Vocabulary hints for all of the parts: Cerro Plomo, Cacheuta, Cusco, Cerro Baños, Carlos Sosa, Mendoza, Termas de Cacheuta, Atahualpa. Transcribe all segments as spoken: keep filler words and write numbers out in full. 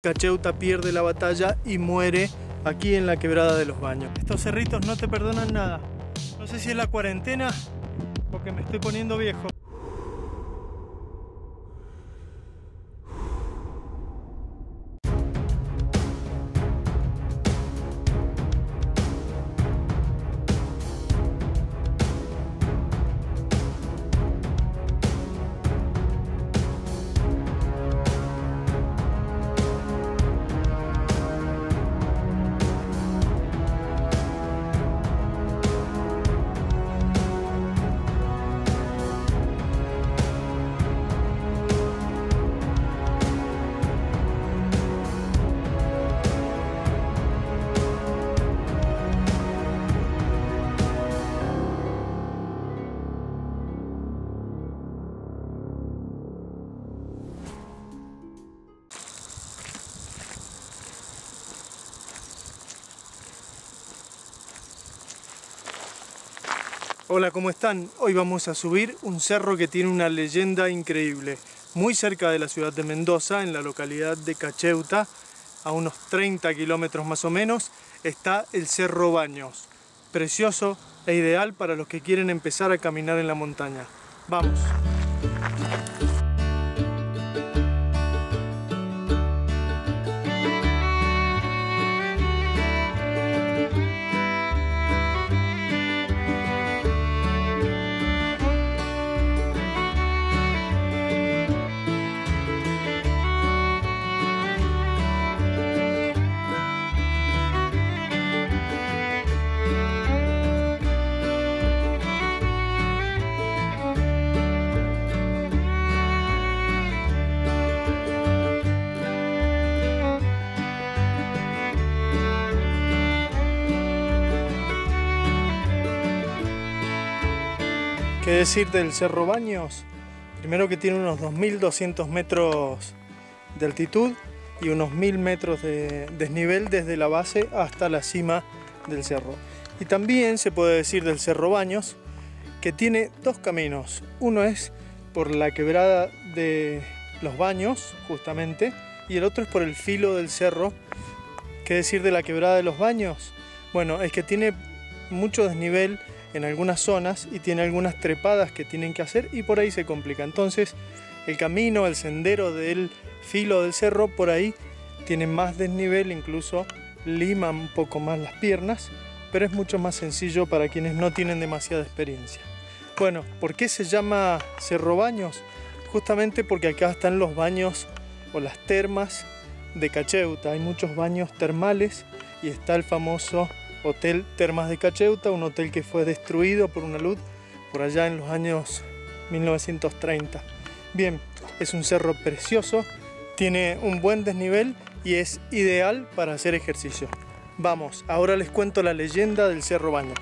Cacheuta pierde la batalla y muere aquí en la quebrada de los Baños. Estos cerritos no te perdonan nada. No sé si es la cuarentena o que me estoy poniendo viejo. Hola, ¿cómo están? Hoy vamos a subir un cerro que tiene una leyenda increíble, muy cerca de la ciudad de Mendoza, en la localidad de Cacheuta, a unos treinta kilómetros más o menos, está el Cerro Baños, precioso e ideal para los que quieren empezar a caminar en la montaña. ¡Vamos! ¿Qué decir del Cerro Baños? Primero que tiene unos dos mil doscientos metros de altitud y unos mil metros de desnivel desde la base hasta la cima del cerro. Y también se puede decir del Cerro Baños que tiene dos caminos. Uno es por la quebrada de los Baños, justamente, y el otro es por el filo del cerro. ¿Qué decir de la quebrada de los Baños? Bueno, es que tiene mucho desnivel en algunas zonas y tiene algunas trepadas que tienen que hacer y por ahí se complica. Entonces el camino, el sendero del filo del cerro por ahí tiene más desnivel, incluso lima un poco más las piernas, pero es mucho más sencillo para quienes no tienen demasiada experiencia. Bueno, ¿por qué se llama Cerro Baños? Justamente porque acá están los baños o las termas de Cacheuta. Hay muchos baños termales y está el famoso Hotel Termas de Cacheuta, un hotel que fue destruido por una luz por allá en los años mil novecientos treinta. Bien, es un cerro precioso, tiene un buen desnivel y es ideal para hacer ejercicio. Vamos, ahora les cuento la leyenda del Cerro Baños.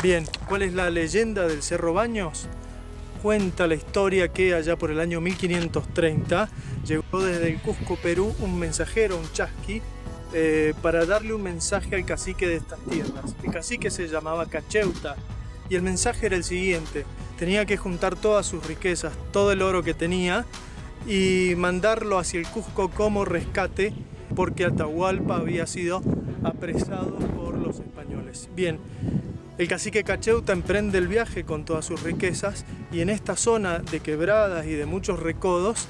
Bien, ¿cuál es la leyenda del Cerro Baños? Cuenta la historia que allá por el año mil quinientos treinta llegó desde el Cusco, Perú, un mensajero, un chasqui, eh, para darle un mensaje al cacique de estas tierras. El cacique se llamaba Cacheuta y el mensaje era el siguiente: tenía que juntar todas sus riquezas, todo el oro que tenía y mandarlo hacia el Cusco como rescate porque Atahualpa había sido apresado por los españoles. Bien. El cacique Cacheuta emprende el viaje con todas sus riquezas y en esta zona de quebradas y de muchos recodos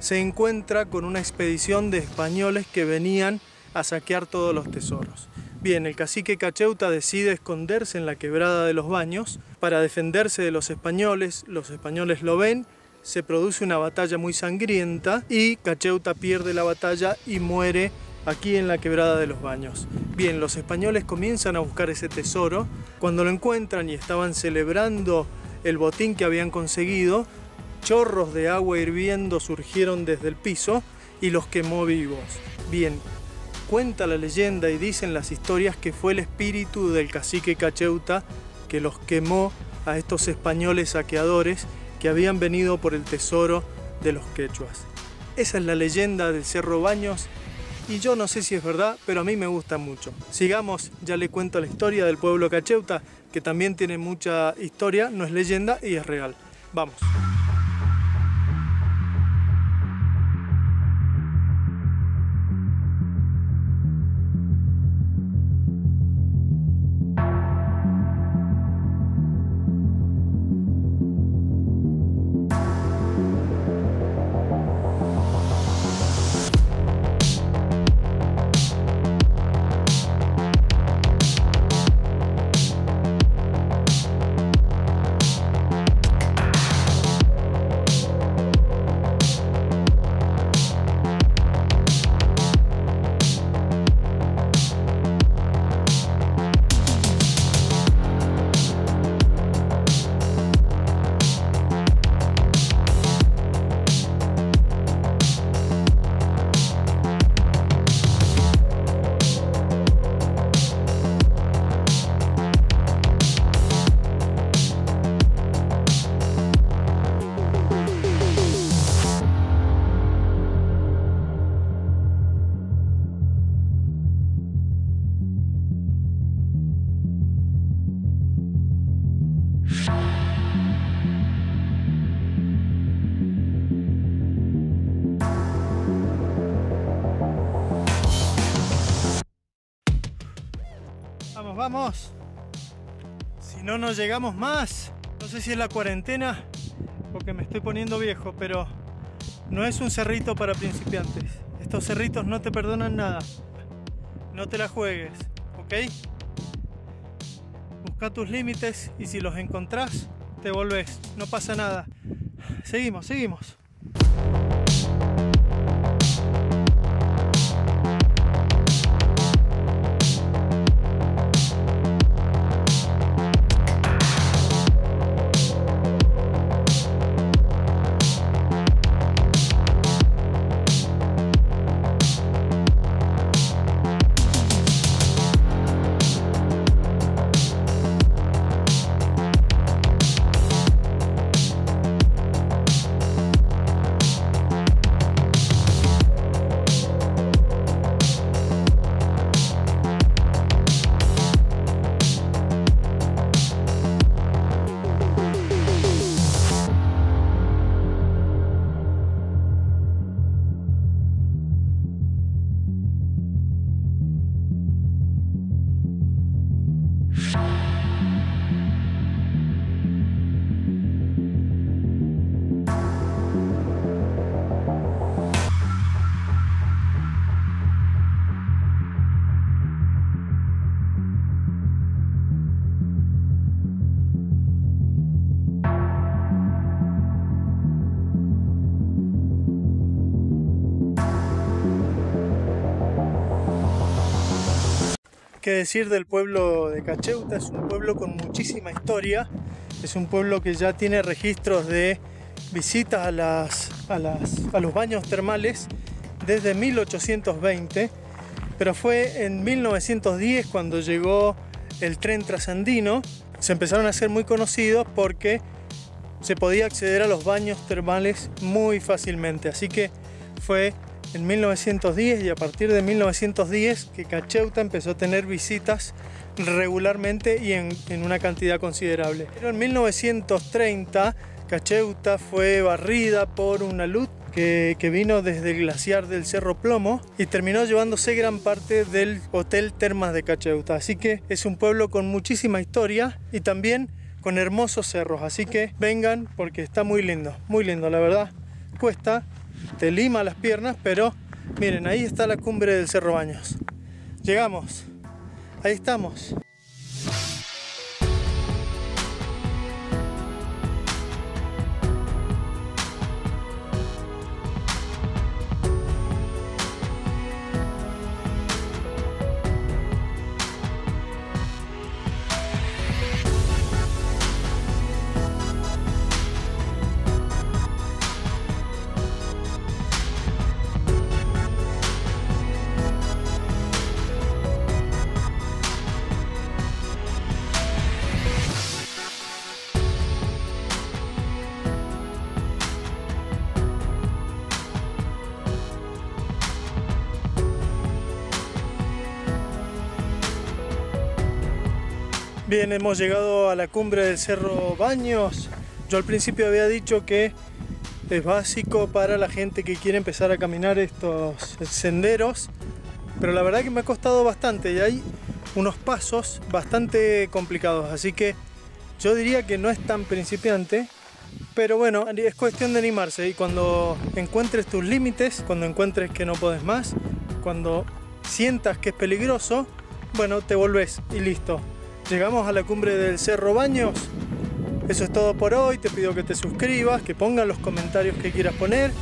se encuentra con una expedición de españoles que venían a saquear todos los tesoros. Bien, el cacique Cacheuta decide esconderse en la quebrada de los Baños para defenderse de los españoles. Los españoles lo ven, se produce una batalla muy sangrienta y Cacheuta pierde la batalla y muere aquí en la quebrada de los Baños. Bien, los españoles comienzan a buscar ese tesoro. Cuando lo encuentran y estaban celebrando el botín que habían conseguido, chorros de agua hirviendo surgieron desde el piso y los quemó vivos. Bien, cuenta la leyenda y dicen las historias que fue el espíritu del cacique Cacheuta que los quemó a estos españoles saqueadores que habían venido por el tesoro de los quechuas. Esa es la leyenda del Cerro Baños y yo no sé si es verdad, pero a mí me gusta mucho. Sigamos, ya le cuento la historia del pueblo Cacheuta, que también tiene mucha historia, no es leyenda y es real. Vamos. Vamos, vamos. Si no, no llegamos más. No sé si es la cuarentena porque me estoy poniendo viejo, pero no es un cerrito para principiantes. Estos cerritos no te perdonan nada. No te la juegues, ¿ok? Busca tus límites y si los encontrás, te volvés. No pasa nada. Seguimos, seguimos. ¿Qué decir del pueblo de Cacheuta? Es un pueblo con muchísima historia, es un pueblo que ya tiene registros de visitas a, las, a, las, a los baños termales desde mil ochocientos veinte, pero fue en mil novecientos diez cuando llegó el tren trasandino, se empezaron a hacer muy conocidos porque se podía acceder a los baños termales muy fácilmente, así que fue en mil novecientos diez y a partir de mil novecientos diez que Cacheuta empezó a tener visitas regularmente y en, en una cantidad considerable. Pero en mil novecientos treinta Cacheuta fue barrida por una luz que, que vino desde el glaciar del Cerro Plomo y terminó llevándose gran parte del Hotel Termas de Cacheuta. Así que es un pueblo con muchísima historia y también con hermosos cerros. Así que vengan porque está muy lindo, muy lindo la verdad. Cuesta, te lima las piernas, pero miren, ahí está la cumbre del Cerro Baños. Llegamos, ahí estamos. Bien, hemos llegado a la cumbre del Cerro Baños. Yo al principio había dicho que es básico para la gente que quiere empezar a caminar estos senderos, pero la verdad que me ha costado bastante y hay unos pasos bastante complicados, así que yo diría que no es tan principiante, pero bueno, es cuestión de animarse y cuando encuentres tus límites, cuando encuentres que no podés más, cuando sientas que es peligroso, bueno, te volvés y listo. Llegamos a la cumbre del Cerro Baños. Eso es todo por hoy. Te pido que te suscribas, que pongas los comentarios que quieras poner.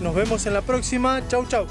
Nos vemos en la próxima. Chau, chau.